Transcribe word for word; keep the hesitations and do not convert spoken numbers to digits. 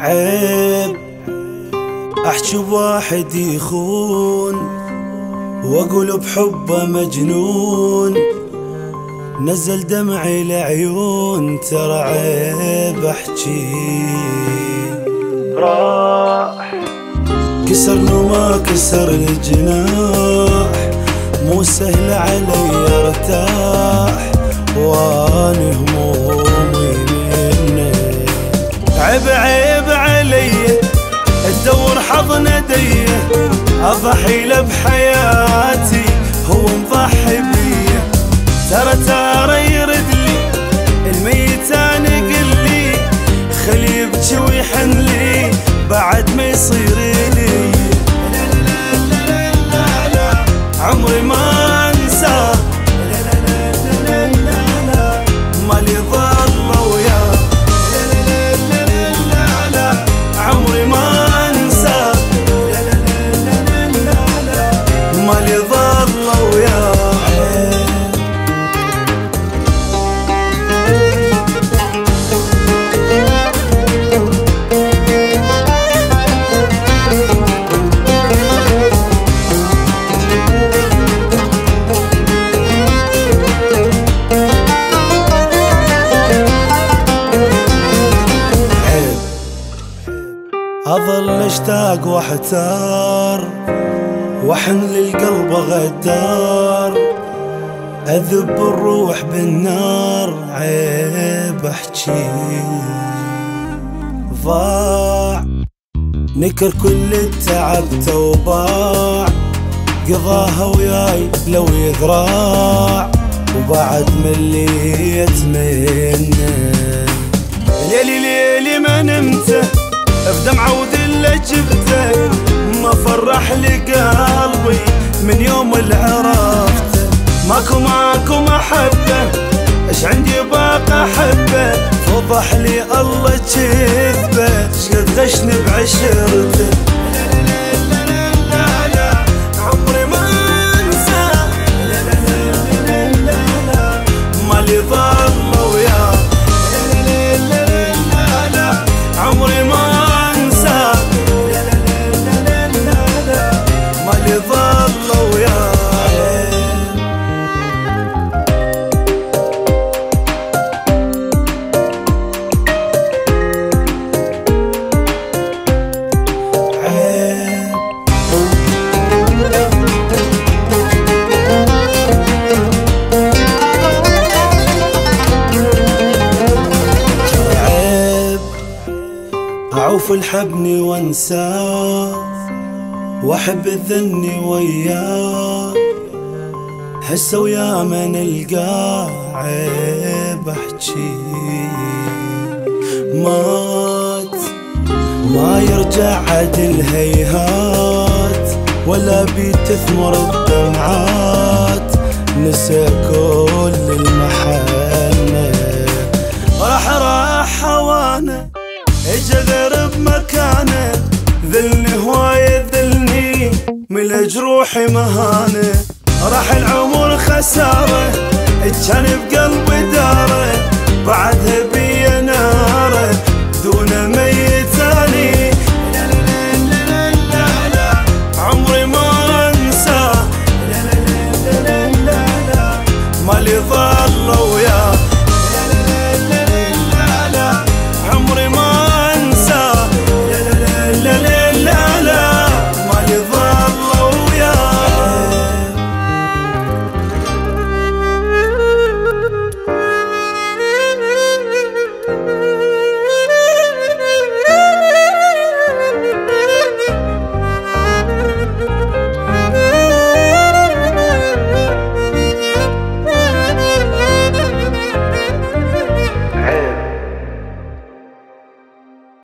عيب احجي واحد يخون واقول بحبه مجنون، نزل دمعي لعيون ترى عيب احجي. راح كسرني وما كسر الجناح، مو سهل علي ارتاح واني همومي منه. عيب عيب تدور حضن ايديه، اضحي له بحياتي هو مضحي بيه. ترى ترى يرد لي الميت انا قل لي، خلي يبكي ويحن لي بعد ما يصير لي. لا لا لا لا لا عمري ما انساه، لا لا لا لا لا مالي ضل وياه. لا لا لا لا عمري ما أظل اشتاق واحتار واحن للقلب غدار، اذب الروح بالنار عيب احجي. ضاع نكر كل التعب توباع، قضاها وياي لو يذراع وبعد مليت منه. ليلي ليلي ما نمته بدمعة وذلة جبته، ما فرح لي قلبي من يوم اللي عرفته. ماكو ماكو محبة اش عندي باقة حبة، فضح لي الله جذبه شقد غشني بعشرته. أعوف الحبني وانساه واحب الذني وياه، هسه ويا من القاه عيب احجي. مات ما يرجع عاد الهيهات، ولا بي تثمر الدمعات نسى كل المحنة. راح راح هوانا اجى غير بمكانه، ذلني هواية ذلني من جروحي مهانه. راح العمر خساره كان